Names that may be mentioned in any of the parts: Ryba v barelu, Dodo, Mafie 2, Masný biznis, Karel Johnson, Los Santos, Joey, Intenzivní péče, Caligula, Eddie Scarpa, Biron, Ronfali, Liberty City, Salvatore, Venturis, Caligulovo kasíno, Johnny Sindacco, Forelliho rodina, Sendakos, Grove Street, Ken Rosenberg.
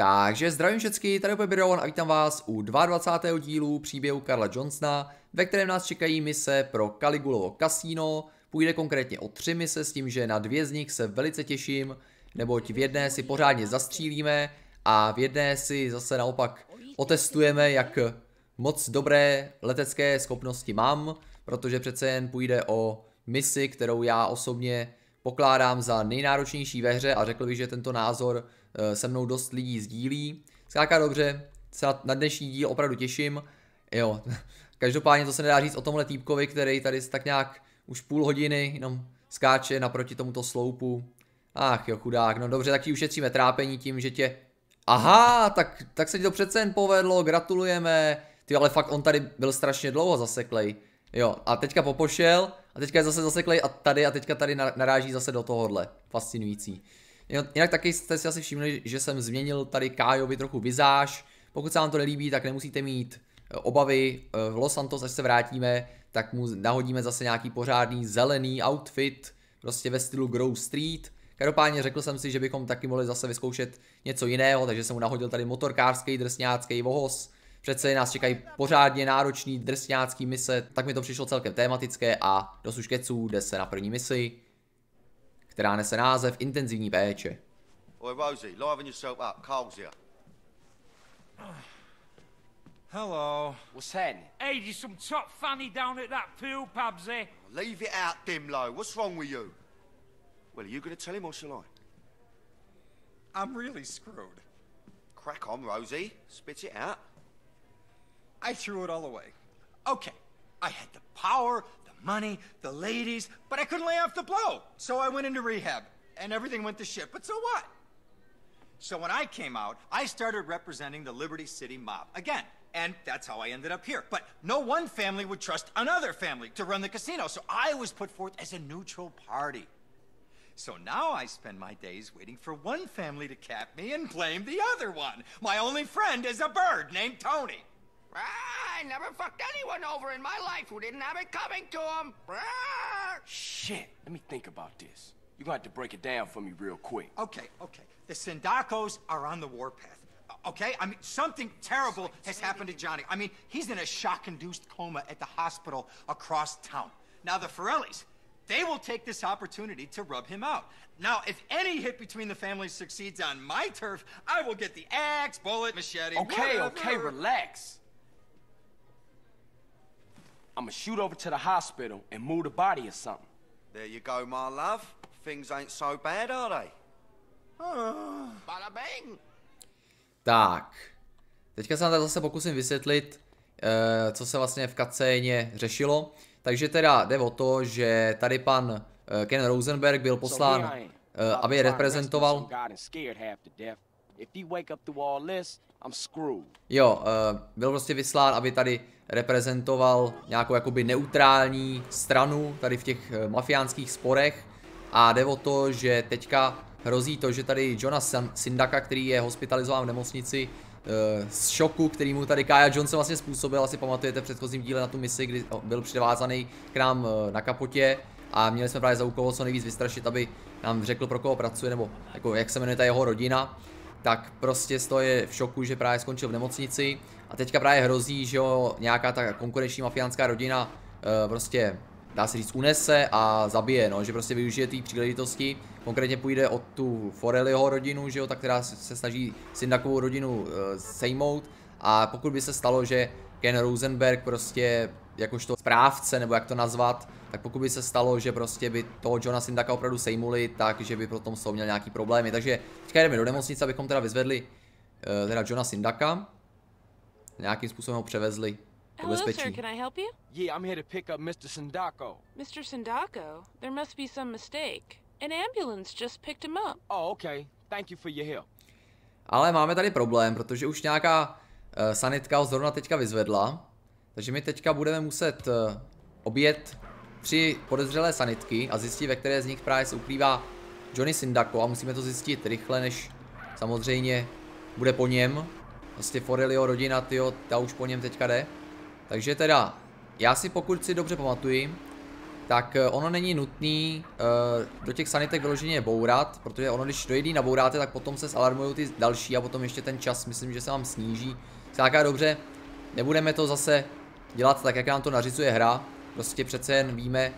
Takže zdravím všecky, tady je Biron a vítám vás u 22. dílu příběhu Karla Johnsona, ve kterém nás čekají mise pro Caligulovo kasíno. Půjde konkrétně o 3 mise s tím, že na 2 z nich se velice těším, neboť v jedné si pořádně zastřílíme a v jedné si zase naopak otestujeme, jak moc dobré letecké schopnosti mám, protože přece jen půjde o misi, kterou já osobně pokládám za nejnáročnější ve hře a řekl bych, že tento názor se mnou dost lidí sdílí. Skáká dobře, se na dnešní díl opravdu těším. Jo, každopádně to se nedá říct o tomhle týpkovi, který tady tak nějak už půl hodiny jenom skáče naproti tomuto sloupu. Ach jo, chudák, no dobře, tak ti ušetříme trápení tím, že tě... Aha, tak se ti to přece jen povedlo, gratulujeme. Ty, ale fakt on tady byl strašně dlouho zaseklej. Jo, a teďka popošel, a teďka je zase zaseklej a teďka tady naráží zase do tohohle. Fascinující. Jinak taky jste si asi všimli, že jsem změnil tady Kájovi trochu vizáž. Pokud se vám to nelíbí, tak nemusíte mít obavy. V Los Santos, až se vrátíme, tak mu nahodíme zase nějaký pořádný zelený outfit, prostě ve stylu Grove Street. Každopádně řekl jsem si, že bychom taky mohli zase vyzkoušet něco jiného, takže jsem mu nahodil tady motorkářský, drsňácký vohoz. Přece nás čekají pořádně náročný drsňácký mise, tak mi to přišlo celkem tematické a dost už keců, jde se na první misi, která nese název Intenzivní péče. Oi Rosie, liven yourself up. Carl's here. Hello. What's hen? Hey, there's some top fanny down at that pool, Pabsy. Leave it out, Dimlo. What's wrong with you? Well, are you going to tell him or shall I? I'm really screwed. Crack on, Rosie. Spit it out. I threw it all away. Okay, I had the power, the money, the ladies, but I couldn't lay off the blow. So I went into rehab, and everything went to shit, but so what? So when I came out, I started representing the Liberty City mob again, and that's how I ended up here. But no one family would trust another family to run the casino, so I was put forth as a neutral party. So now I spend my days waiting for one family to cap me and blame the other one. My only friend is a bird named Tony. I never fucked anyone over in my life who didn't have it coming to him. Shit, let me think about this. You're gonna have to break it down for me real quick. Okay. The Sendakos are on the warpath. Okay, I mean, something terrible has happened to Johnny. I mean, he's in a shock-induced coma at the hospital across town. Now, the Forellis, they will take this opportunity to rub him out. Now, if any hit between the families succeeds on my turf, I will get the axe, bullet, machete... Okay, relax. I'm gonna shoot over to the hospital and move the body or something. There you go, my love. Things ain't so bad, are they? Bada bang. Tak. Teďka se vám zase pokusím vysvětlit, co se vlastně v kacéně řešilo. Takže teda jde o to, že tady pan Ken Rosenberg byl poslán, aby reprezentoval... Jo, byl prostě vyslán, aby tady reprezentoval nějakou jakoby neutrální stranu tady v těch mafiánských sporech. A jde o to, že teďka hrozí to, že tady Johna Sindacca, který je hospitalizován v nemocnici z šoku, který mu tady Karel Johnson vlastně způsobil, asi pamatujete v předchozím díle na tu misi, kdy byl přivázaný k nám na kapotě a měli jsme právě za úkol co nejvíc vystrašit, aby nám řekl, pro koho pracuje nebo jako, jak se jmenuje ta jeho rodina. Tak prostě z toho je v šoku, že právě skončil v nemocnici a teďka právě hrozí, že ho nějaká ta konkurenční mafiánská rodina prostě, dá se říct, unese a zabije, no, že prostě využije té příležitosti. Konkrétně půjde o tu Forelliho rodinu, že jo, ta, která se snaží Sindaccovu rodinu sejmout, a pokud by se stalo, že Ken Rosenberg prostě jakožto správce, nebo jak to nazvat, tak pokud by se stalo, že prostě by toho Johna Sindacca opravdu sejmuli, takže by potom jsou měl nějaký problémy. Takže teďka jdeme do nemocnice, abychom teda vyzvedli teda Johna Sindacca. Nějakým způsobem ho převezli do bezpečí. Hello, sir, can I help you? Yeah, I'm here to pick up Mr. Sindacco. Mr. Sindacco? There must be some mistake. An ambulance just picked him up. Oh, okay. Thank you for your help. Ale máme tady problém, protože už nějaká sanitka ho zrovna teďka vyzvedla. Takže my teďka budeme muset objet 3 podezřelé sanitky a zjistit, ve které z nich právě se ukrývá Johnny Sindacco, a musíme to zjistit rychle, než samozřejmě bude po něm. Vlastně Forelliho rodina, tyjo, ta už po něm teďka jde. Takže teda, já si, pokud si dobře pamatuji, tak ono není nutný do těch sanitek vyloženě bourat, protože ono když dojedí nabouráte, tak potom se zalarmují ty další a potom ještě ten čas, myslím, že se vám sníží. Zkrátka dobře, nebudeme to zase dělat tak, jak nám to nařizuje hra, prostě přece jen víme,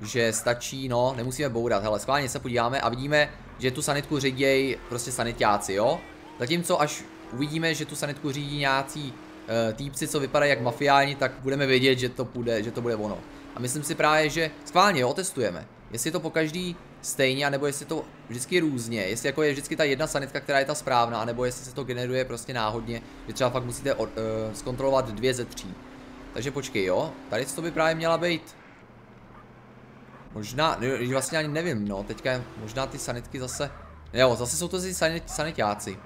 že stačí, no, nemusíme bourat, hele, schválně se podíváme a vidíme, že tu sanitku řídějí prostě sanitáci, jo? Zatímco až uvidíme, že tu sanitku řídí nějací týpci, co vypadají jak mafiáni, tak budeme vědět, že to bude ono. A myslím si právě, že schválně, jo, testujeme. Jestli to po každý stejně, anebo jestli to vždycky různě, jestli jako je vždycky ta jedna sanitka, která je ta správná, anebo jestli se to generuje prostě náhodně, že třeba fakt musíte zkontrolovat 2 ze 3. Takže počkej, jo, tady to by právě měla být. Možná, vlastně ani nevím, no, teďka možná ty sanitky zase, jo, zase jsou to ty sanitáci.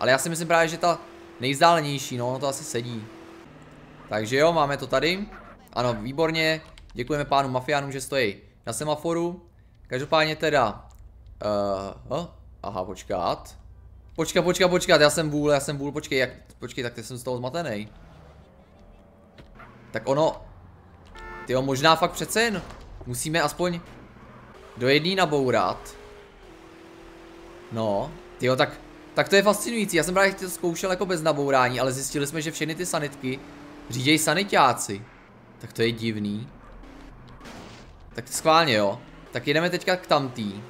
Ale já si myslím právě, že ta nejvzdálenější, no, ono to asi sedí. Takže jo, máme to tady. Ano, výborně, děkujeme pánu mafiánům, že stojí na semaforu. Každopádně teda, aha, počkat, já jsem vůl, počkej, tak teď jsem z toho zmatený. Tak ono, tyjo, možná fakt přece jen musíme aspoň do jedné nabourat. No, tyjo, tak to je fascinující, já jsem právě to zkoušel jako bez nabourání, ale zjistili jsme, že všechny ty sanitky řídějí sanitáci. Tak to je divný. Tak schválně, jo. Tak jedeme teďka k tamtý.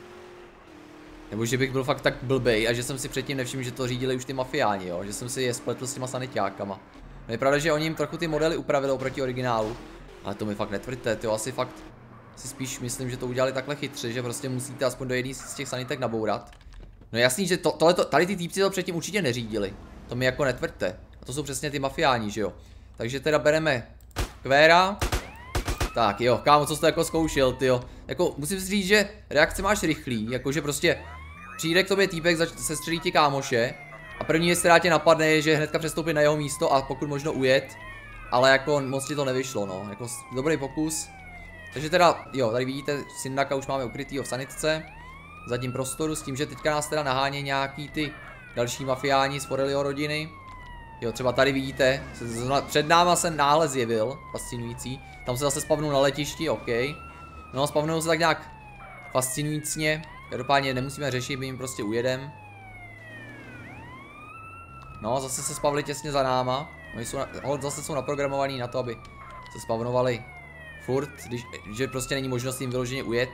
Nebo že bych byl fakt tak blbej a že jsem si předtím nevšiml, že to řídili už ty mafiáni, jo. Že jsem si je spletl s těma sanitákama. No je pravda, že oni jim trochu ty modely upravili oproti originálu. Ale to mi fakt netvrďte, ty jo, asi fakt si spíš myslím, že to udělali takhle chytře, že prostě musíte aspoň do jedné z těch sanitek nabourat. No jasný, že tady ty týpci to předtím určitě neřídili. To mi jako netvrďte. A to jsou přesně ty mafiáni, že jo. Takže teda bereme Kvéra. Tak jo, kámo, co jste jako zkoušel, tyjo. Jako musím si říct, že reakce máš rychlý, jakože prostě přijde k tobě týpek, sestřelí ti kámoše a první věc, která tě napadne, je, že hnedka přestoupit na jeho místo a pokud možno ujet, ale jako moc ti to nevyšlo, no, jako dobrý pokus. Takže teda, jo, tady vidíte, Sindaka už máme ukrytýho v sanitce, v zadním prostoru, s tím, že teďka nás teda naháně nějaký ty další mafiáni z Forelliho rodiny. Jo, třeba tady vidíte, před náma se náhle zjevil, fascinující. Tam se zase spavnou na letišti, ok. No, spavnou se tak nějak fascinujícně. Každopádně nemusíme řešit, my jim prostě ujedem. No, zase se spavli těsně za náma. Oni jsou zase jsou naprogramovaní na to, aby se spavnovali furt, že prostě není možnost jim vyloženě ujet.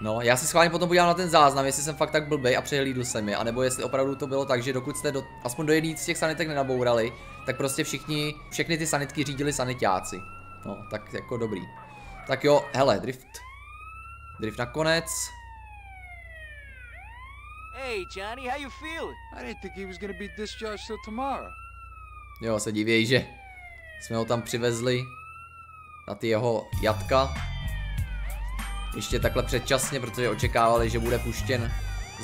No, já si schválně potom podívám na ten záznam, jestli jsem fakt tak blbej a přehlídl jsem je, anebo jestli opravdu to bylo tak, že dokud jste aspoň do jedné z těch sanitek nenabourali, tak prostě všechny ty sanitky řídili sanitáci. No, tak jako dobrý. Tak jo, hele, drift. Drift nakonec. Hey Johnny, how you feel? I didn't think he was gonna be discharged till tomorrow. Jo, se diví, že jsme ho tam přivezli na ty jeho jatka. Ještě takhle předčasně, protože očekávali, že bude puštěn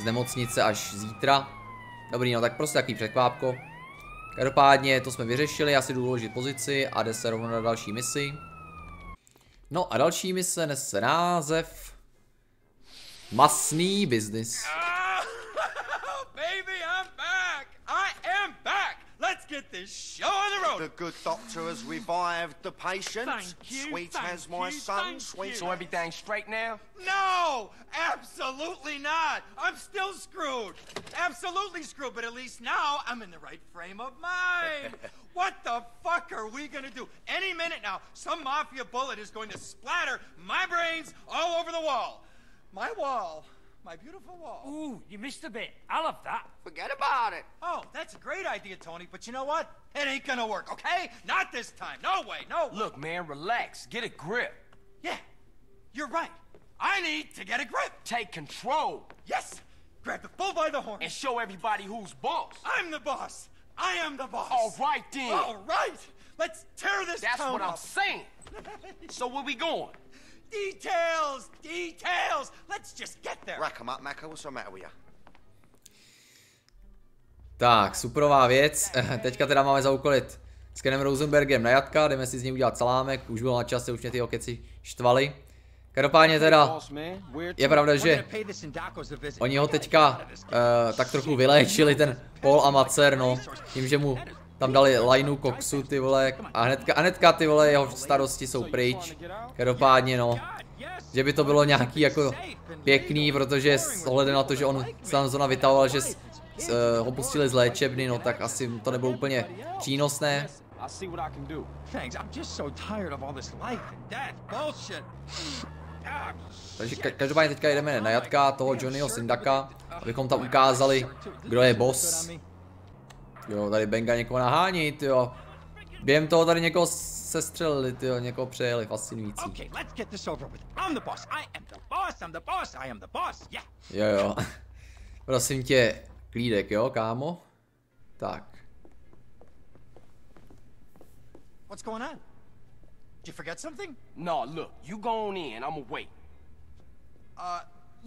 z nemocnice až zítra. Dobrý, no tak prostě takový překvápko. Každopádně to jsme vyřešili, já si jdu uložit pozici a jde se rovnou na další misi. No a další mise nese název Masný biznis. Get this show on the road. The good doctor has revived the patient. Sweet has my son. Sweet. So everything straight now? No, absolutely not. I'm still screwed. Absolutely screwed, but at least now I'm in the right frame of mind. What the fuck are we gonna do? Any minute now, some mafia bullet is going to splatter my brains all over the wall. My wall. My beautiful wall. Ooh, you missed a bit. I love that. Forget about it. Oh, that's a great idea, Tony, but you know what? It ain't gonna work, okay? Not this time. No way, no way. Look, man, relax. Get a grip. Yeah, you're right. I need to get a grip. Take control. Yes. Grab the bull by the horn. And show everybody who's boss. I'm the boss. I am the boss. All right, then. All right. Let's tear this town up. That's what I'm saying. So where we going? Details, details. Let's just get there. Rack 'em up, Macca. What's the matter with you? Tak, superová věc. Teďka teda máme zaúkolit s Kenem Rosenbergem na jatka, jdeme si z něj udělat salámek. Už bylo na čase, už mě ty okeci štvali. Každopádně teda je pravda, že oni ho teďka tak trochu vyléčili ten Paul a Macer, no, tím, že mu Tam dali lineu koksu, ty vole, a hnedka ty vole, jeho starosti jsou pryč. Každopádně no, že by to bylo nějaký jako pěkný, protože s ohledem na to, že on sám zóna vytahoval, že ho pustili z léčebny, no tak asi to nebylo úplně přínosné. Takže každopádně teďka jdeme na jatka toho Johnnyho Sindacca, abychom tam ukázali, kdo je boss. Jo, tady Benga někoho nahání, jo. Během toho tady někoho sestřelili, jo, někoho přejeli, fascinující. Jo, jo. Prosím tě, klídek, jo, kámo. Tak. What's going on? Did you forget something? No, look, you go on in, I'm away.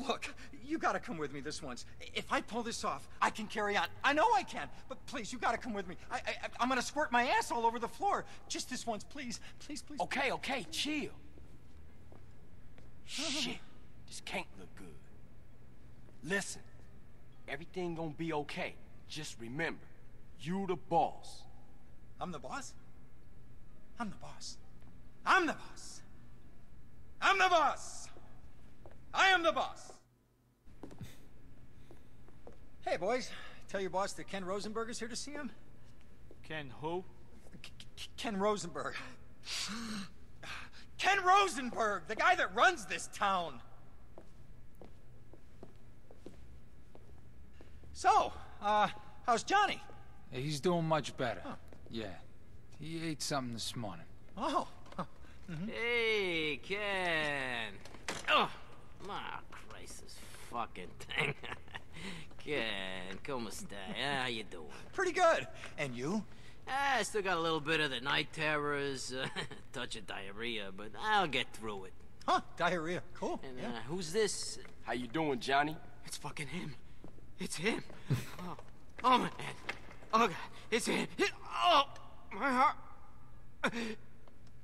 Look, you gotta come with me this once. If I pull this off, I can carry on. I know I can, but please, you gotta come with me. I'm gonna squirt my ass all over the floor. Just this once, please, please, please. Okay, okay, chill. Shit, this can't look good. Listen, everything gonna be okay. Just remember, you the boss. I'm the boss? I'm the boss. I'm the boss. I'm the boss. I am the boss. Hey, boys. Tell your boss that Ken Rosenberg is here to see him. Ken who? Ken Rosenberg. Ken Rosenberg, the guy that runs this town. So, how's Johnny? He's doing much better. Huh. Yeah. He ate something this morning. Oh. Mm-hmm. Hey, Ken. Oh. Ah, Christ, this fucking thing. Ken, como esta? How you doing? Pretty good. And you? I still got a little bit of the night terrors, touch of diarrhea, but I'll get through it. Huh, diarrhea. Cool. And yeah. Who's this? How you doing, Johnny? It's fucking him. It's him. Oh, oh my head. Oh my God. It's him. Oh, my heart.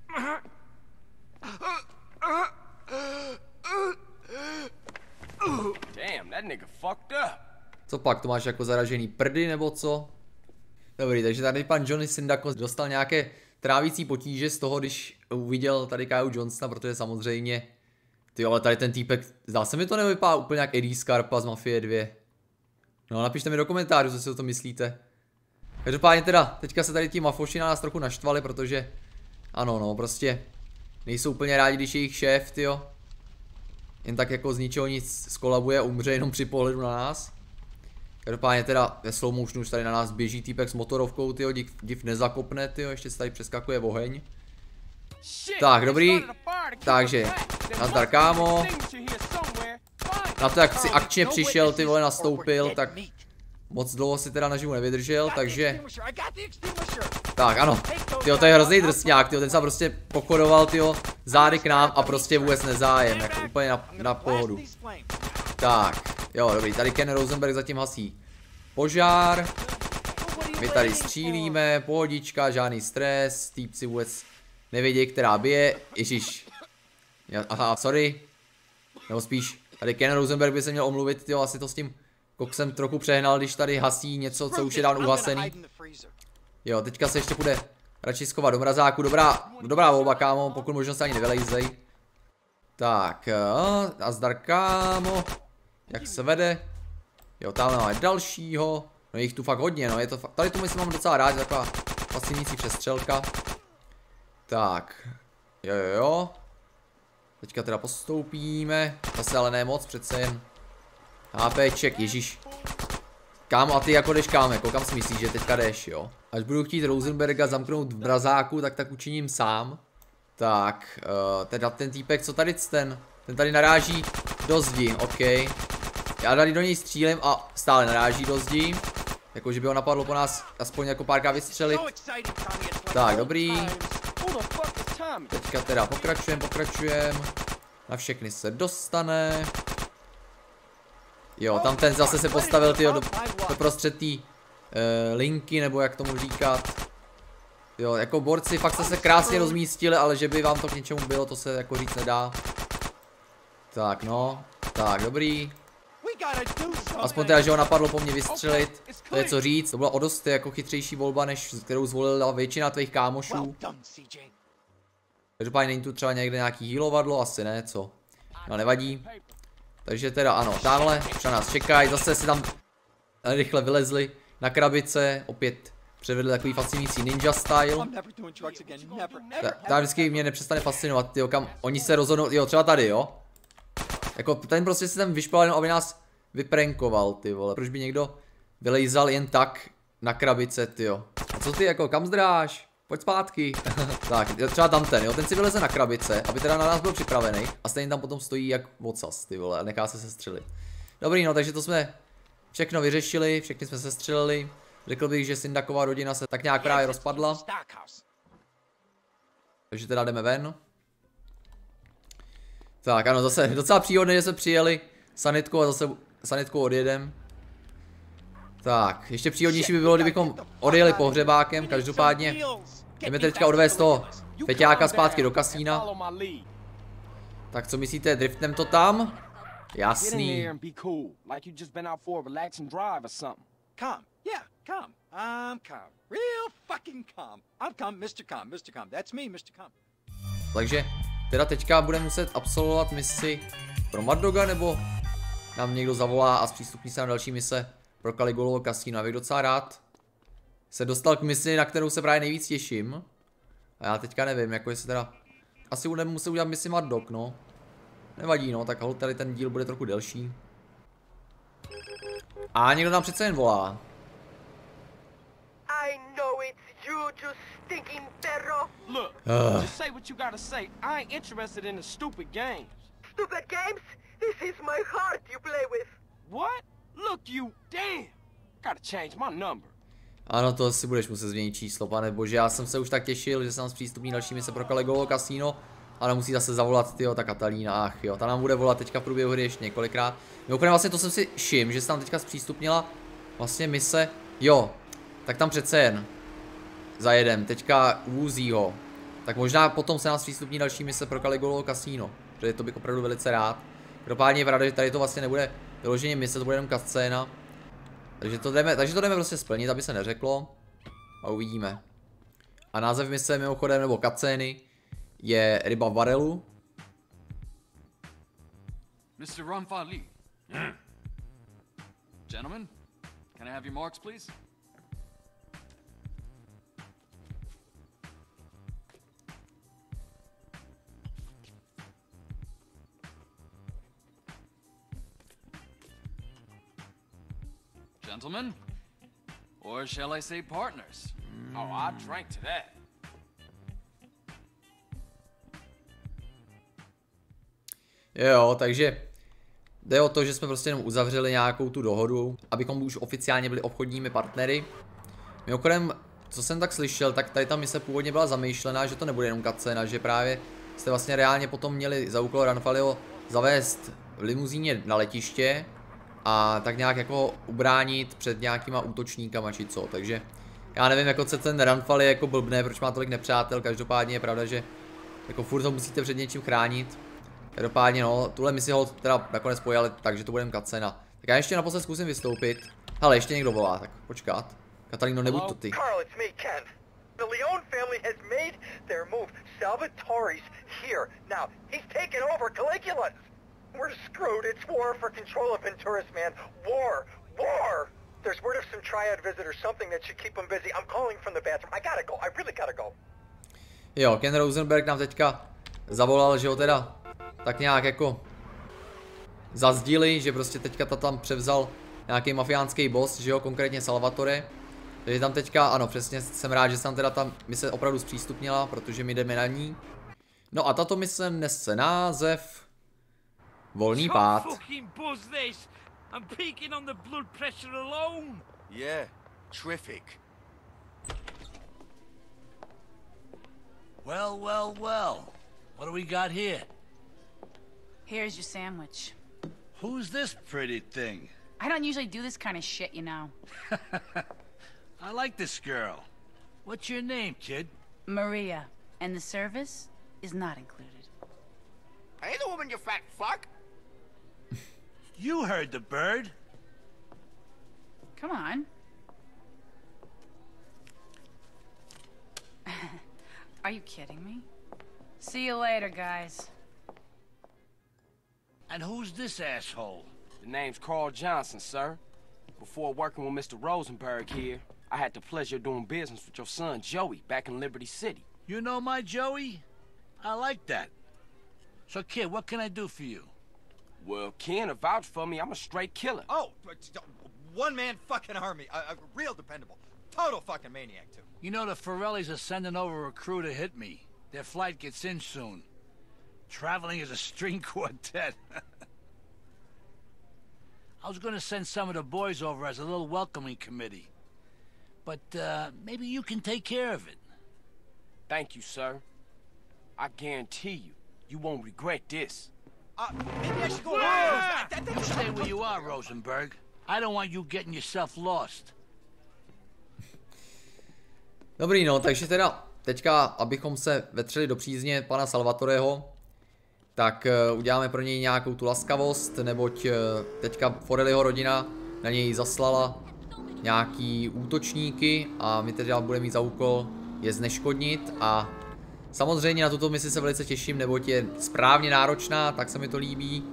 My heart. Damn, that nigga fucked up. Co pak, to máš jako zaražený prdy nebo co? Dobrý, takže tady pan Johnny Sindacco dostal nějaké trávící potíže z toho, když uviděl tady Kyle Johnsona, protože samozřejmě... Ty, ale tady ten týpek, zdá se mi to nevypadá úplně jak Eddie Scarpa z Mafie 2. No, napište mi do komentářů, co si o to myslíte. Každopádně teda, teďka se tady ti mafoši na nás trochu naštvali, protože... Ano, no, prostě... Nejsou úplně rádi, když je jich šéf, tyjo. Jen tak jako z ničeho nic skolabuje a umře jenom při pohledu na nás. Každopádně teda ve slow motionu už tady na nás běží týpek s motorovkou, tyjo, div nezakopne, tyjo, ještě se tady přeskakuje oheň. Tak, dobrý. Takže, nazdar, kámo. Na to, jak si akčně přišel, ty vole, nastoupil, tak moc dlouho si teda naživu nevydržel, takže... Tak, ano. Tyjo, to je hrozný drsňák, tyjo, ten se prostě pochodoval, tyjo, zády k nám a prostě vůbec nezájem, jako úplně na pohodu. Tak, jo, dobrý, tady Ken Rosenberg zatím hasí požár. My tady střílíme, pohodička, žádný stres, týpci vůbec nevědějí, která bije, ježiš. Aha, sorry. Nebo spíš, tady Ken Rosenberg by se měl omluvit, tyjo, asi to s tím koksem trochu přehnal, když tady hasí něco, co už je dávno uhasený. Jo, teďka se ještě půjde radši schovat do mrazáku. Dobrá volba, kámo, pokud možno se ani nevylejzej. Tak, nazdar, kámo. Jak se vede? Jo, tam máme dalšího. No jich tu fakt hodně, no, je to fakt, tady tu myslím mám docela rád, taková fascinující přestřelka. Tak, jo. Teďka teda postoupíme, zase ale ne moc, přece jen. HPček, ježíš. Kámo, a ty jako jdeš, kámo, koukám si myslíš, že teďka jdeš, jo. Až budu chtít Rosenberga zamknout v brazáku, tak učiním sám. Tak, teda ten týpek, co tady ten tady naráží do zdi, ok. Já tady do něj střílím a stále naráží do zdi. Jakože by ho napadlo po nás aspoň jako párkrát vystřelit. Tak, dobrý. Teďka teda pokračujem. Na všechny se dostane. Jo, tam ten zase se postavil, tyjo, do prostřed té linky, nebo jak tomu říkat. Jo, jako borci fakt se krásně rozmístili, ale že by vám to k něčemu bylo, to se jako říct nedá. Tak no, tak dobrý. Aspoň teda, že ho napadlo po mně vystřelit, to je co říct, to byla o dost jako chytřejší volba, než kterou zvolila většina tvých kámošů. Každopádně není tu třeba někde nějaký healovadlo, asi ne, co? No nevadí. Takže teda ano, tamhle už na nás čekají, zase si tam rychle vylezli na krabice, opět předvedli takový fascinující ninja style. Tam vždycky mě nepřestane fascinovat, tyjo, kam oni se rozhodnou, jo, třeba tady, jo. Jako ten prostě se tam vyšpal jenom, aby nás vyprankoval, ty vole. Proč by někdo vylejzal jen tak na krabice, tyjo. A co ty, jako, kam zdráš? Pojď zpátky. Tak, třeba tam ten, jo, ten si vyleze na krabice, aby teda na nás byl připravený. A stejně tam potom stojí jak vocas, ty vole, a nechá se sestřelit. Dobrý, no, takže to jsme všechno vyřešili, všechny jsme sestřelili. Řekl bych, že Sindaková rodina se tak nějak právě rozpadla. Takže teda jdeme ven. Tak ano, zase docela příhodné, že jsme přijeli sanitkou a zase sanitkou odjedem. Tak, ještě příhodnější by bylo, kdybychom odjeli pohřebákem, každopádně jdeme teďka odvést toho feťáka zpátky do kasína. Tak co myslíte, driftnem to tam? Jasný. Takže teda teďka budeme muset absolvovat misi pro Mad Doga, nebo nám někdo zavolá a zpřístupní se nám další mise pro Caligulovo kasíno. Já bych docela rád se dostal k misi, na kterou se právě nejvíc těším. A já teďka nevím, jako jestli teda... Asi budeme muset udělat misi Mad Dog, no. Nevadí, no, tak holt tady ten díl bude trochu delší. A někdo nám přece jen volá. Ano, to si budeš muset změnit číslo, pane bože, já jsem se už tak těšil, že se nám zpřístupní další mise pro Caligulovo kasíno, ale musí zase zavolat, tyjo, ta Katalína, ach jo, ta nám bude volat teďka v průběhu hry ještě několikrát. Mimochodem vlastně to jsem si všiml, že se nám teďka zpřístupnila vlastně mise, jo, tak tam přece jen zajedem, teďka Woozyho. Tak možná potom se nám zpřístupní další mise pro Caligulovo kasíno, protože to bych opravdu velice rád. Každopádně je pravda, že tady to vlastně nebude vyloženě mise, to bude jenom cutscéna. Takže to jdeme prostě splnit, aby se neřeklo. A uvidíme. A název mise mimochodem, nebo cutscény, je Ryba v barelu. Mr. Ronfali. Gentlemen, can I have your marks, please? Gentlemen, or shall I say partners? Oh, I drank to that. Jo, takže jde o to, že jsme prostě jenom uzavřeli nějakou tu dohodu, abychom už oficiálně byli obchodními partnery. Mimochodem, co jsem tak slyšel, tak tady ta mise původně byla zamýšlená, že to nebude jenom cutscéna, že právě jste vlastně reálně potom měli za úkol Ronfaliho zavést v limuzíně na letiště a tak nějak jako ubránit před nějakýma útočníkama či co, takže já nevím, jako se ten Ronfali jako blbne, proč má tolik nepřátel, každopádně je pravda, že jako furt ho musíte před něčím chránit. Každopádně no, tuhle misi ho teda nakonec pojali, takže to budeme kacena. Tak já ještě naposled zkusím vystoupit. Hele, ještě někdo volá, tak počkat. Katalíno, nebuď to ty. Karl, it's me, Ken. The Leon family has made their move. Salvatore's here. Now, he's taken over Caligula's. We're screwed. It's war for control of Venturis, man. War. War! There's word of some triad visitor, something that should keep them busy. I'm calling from the bathroom. I gotta go. I really gotta go. Jo, Ken Rosenberg nám teďka zavolal, že ho teda tak nějak jako zazdili, že prostě teďka ta tam převzal nějaký mafiánský boss, že jo, konkrétně Salvatore. Takže tam teďka, ano, přesně jsem rád, že se tam teda ta mise opravdu zpřístupnila, protože my jdeme na ní. No a tato mise nese název Volný pád. Well. What do we got here? Here's your sandwich. Who's this pretty thing? I don't usually do this kind of shit, you know. I like this girl. What's your name, kid? Maria. And the service is not included. Hey, the woman, you fat fuck! You heard the bird. Come on. Are you kidding me? See you later, guys. And who's this asshole? The name's Karel Johnson, sir. Before working with Mr. Rosenberg here, I had the pleasure of doing business with your son, Joey, back in Liberty City. You know my Joey? I like that. So, kid, what can I do for you? Well, Ken, to vouch for me, I'm a straight killer. Oh, one-man fucking army. Real dependable. Total fucking maniac, too. You know, the Forellis are sending over a crew to hit me. Their flight gets in soon. Traveling as a string quartet. I was gonna send some of the boys over as a little welcoming committee. But, maybe you can take care of it. Thank you, sir. I guarantee you, you won't regret this. Maybe I should go away. You stay where you are, Rosenberg. I don't want you getting yourself lost. Dobrý, no, takže teda teďka, abychom se vetřeli do přízně pana Salvatoreho, tak uděláme pro něj nějakou tu laskavost, neboť teďka Forelliho rodina na něj zaslala nějaký útočníky a my teda budeme mít za úkol je zneškodnit a samozřejmě na tuto misi se velice těším, neboť je správně náročná, tak se mi to líbí.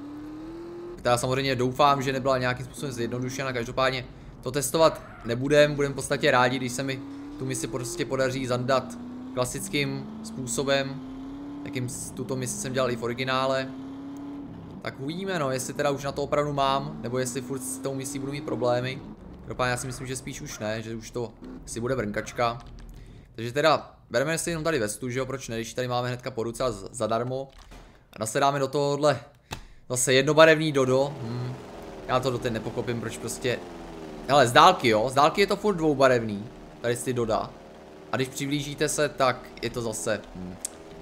Která samozřejmě doufám, že nebyla nějakým způsobem zjednodušena, každopádně to testovat nebudem, budem v podstatě rádi, když se mi tu misi prostě podaří zandat klasickým způsobem, jakým tuto misi jsem dělal i v originále. Tak uvidíme, no, jestli teda už na to opravdu mám, nebo jestli furt s tou misí budu mít problémy. Každopádně já si myslím, že spíš už ne, že už to si bude brnkačka. Takže teda bereme si jenom tady vestu, že jo, proč ne, když tady máme hnedka po ruce a zadarmo. A nasedáme do tohohle zase jednobarevný Dodo. Já to doteď nepokopím, proč prostě... Hele, z dálky, jo, z dálky je to furt dvoubarevný. Tady si Doda. A když přiblížíte se, tak je to zase...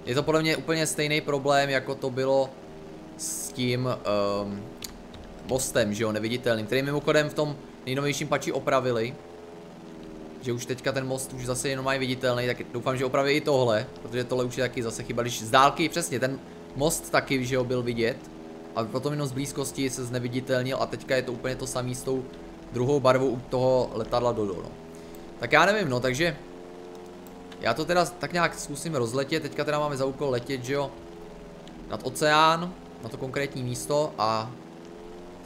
Je to podle mě úplně stejný problém, jako to bylo s tím mostem, že jo, neviditelným, který mimochodem v tom nejnovějším patchi opravili. Že už teďka ten most už zase jenom mají viditelný, tak doufám, že opraví i tohle, protože tohle už je taky zase chyba, když z dálky, přesně, ten most taky, že jo, byl vidět. A potom jenom z blízkosti se zneviditelnil a teďka je to úplně to samý s tou druhou barvou u toho letadla Dodo, no. Tak já nevím, no, takže já to teda tak nějak zkusím rozletět, teďka teda máme za úkol letět, že jo, nad oceán, na to konkrétní místo a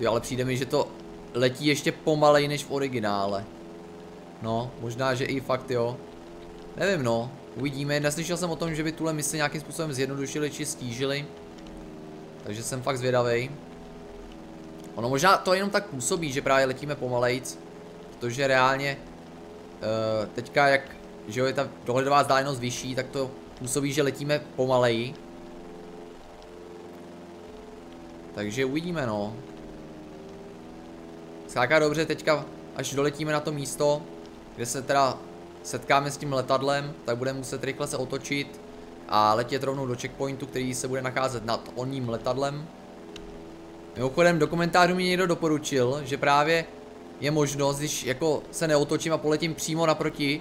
jo, ale přijde mi, že to letí ještě pomalej než v originále. No, možná, že i fakt, jo. Nevím, no, uvidíme, neslyšel jsem o tom, že by tuhle misi nějakým způsobem zjednodušili či stížili. Takže jsem fakt zvědavej. Ono možná to jenom tak působí, že právě letíme pomalejc, protože reálně teďka jak, že jo, je ta dohledová vzdálenost vyšší, tak to působí, že letíme pomaleji. Takže uvidíme, no. Skáká dobře, teďka až doletíme na to místo, kde se teda setkáme s tím letadlem, tak budeme muset rychle se otočit a letět rovnou do checkpointu, který se bude nacházet nad oním letadlem. Mimochodem do komentářů mi někdo doporučil, že právě je možnost, když jako se neotočím a poletím přímo naproti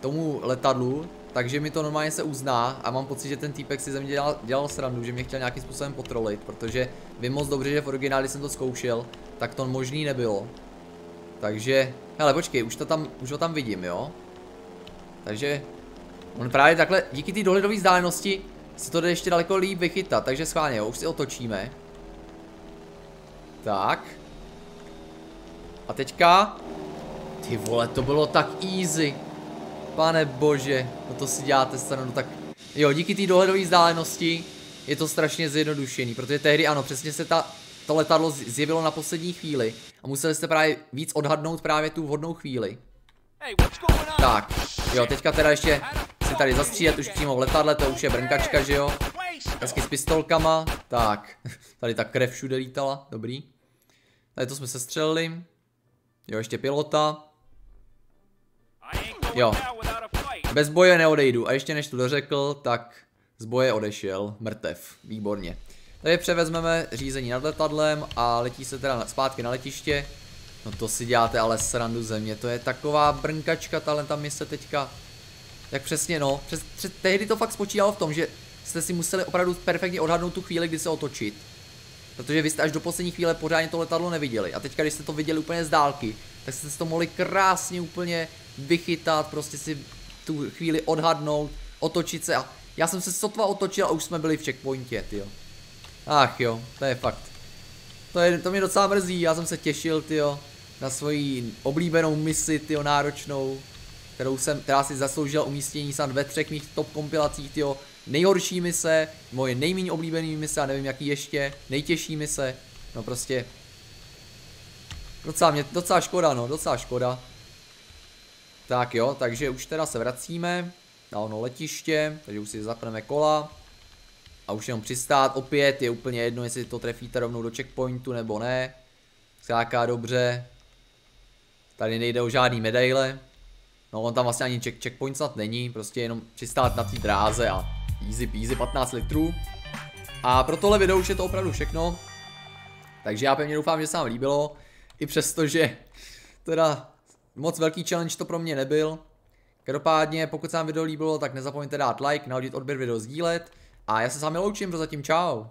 tomu letadlu, takže mi to normálně se uzná a mám pocit, že ten týpek si ze mě dělal srandu, že mě chtěl nějakým způsobem potrolit, protože vím moc dobře, že v origináli jsem to zkoušel, tak to možný nebylo. Takže, hele, počkej, už ho tam vidím, jo? Takže on právě takhle, díky té dohledové vzdálenosti se to jde ještě daleko líp vychytat, takže schválně, jo, už si otočíme. Tak. A teďka, ty vole, to bylo tak easy. Pane bože, no to si děláte stranu, tak jo, díky té dohledové vzdálenosti je to strašně zjednodušený, protože tehdy ano, přesně se to letadlo zjevilo na poslední chvíli a museli jste právě víc odhadnout právě tu vhodnou chvíli. Tak, jo, teďka teda ještě si tady zastřílet už přímo v letadle, to už je brnkačka, že jo. Hezky s pistolkama, tak, tady ta krev všude lítala, dobrý. Tady to jsme sestřelili. Jo, ještě pilota. Jo, bez boje neodejdu a ještě než to dořekl, tak z boje odešel, mrtev, výborně. Tady převezmeme řízení nad letadlem a letí se teda zpátky na letiště. No to si děláte ale srandu ze mě, to je taková brnkačka, ta mise teďka. Jak přesně, no, tehdy to fakt spočívalo v tom, že jste si museli opravdu perfektně odhadnout tu chvíli, kdy se otočit. Protože vy jste až do poslední chvíle pořádně to letadlo neviděli. A teďka, když jste to viděli úplně z dálky, tak jste si to mohli krásně úplně vychytat, prostě si tu chvíli odhadnout, otočit se. A já jsem se sotva otočil a už jsme byli v checkpointě, tyjo. Ach jo, to je fakt. To mě docela mrzí, já jsem se těšil, tyjo, na svoji oblíbenou misi, tyjo, náročnou, která si zasloužila umístění snad ve 3 mých top kompilacích, tyjo. Nejhorší mise, moje nejméně oblíbený mise a nevím jaký ještě, nejtěžší mise, no prostě. Docela škoda, no, docela škoda. Tak jo, takže už teda se vracíme na ono letiště, takže už si zapneme kola. A už jenom přistát, opět je úplně jedno, jestli to trefíte rovnou do checkpointu nebo ne. Skáká dobře. Tady nejde o žádný medaile. No on tam vlastně ani checkpoint snad není, prostě jenom přistát na té dráze a easy peasy, 15 litrů. A pro tohle video už je to opravdu všechno. Takže já pevně doufám, že se vám líbilo. I přesto, že teda moc velký challenge to pro mě nebyl. Každopádně, pokud se vám video líbilo, tak nezapomeňte dát like, nahodit odběr, video sdílet. A já se s vámi loučím, prozatím čau.